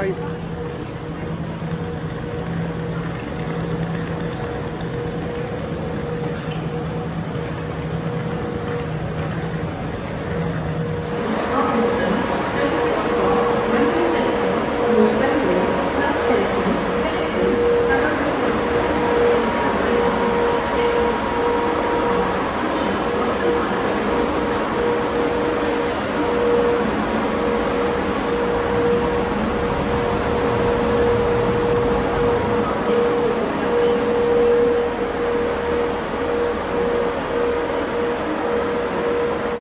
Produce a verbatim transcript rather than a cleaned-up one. Bye.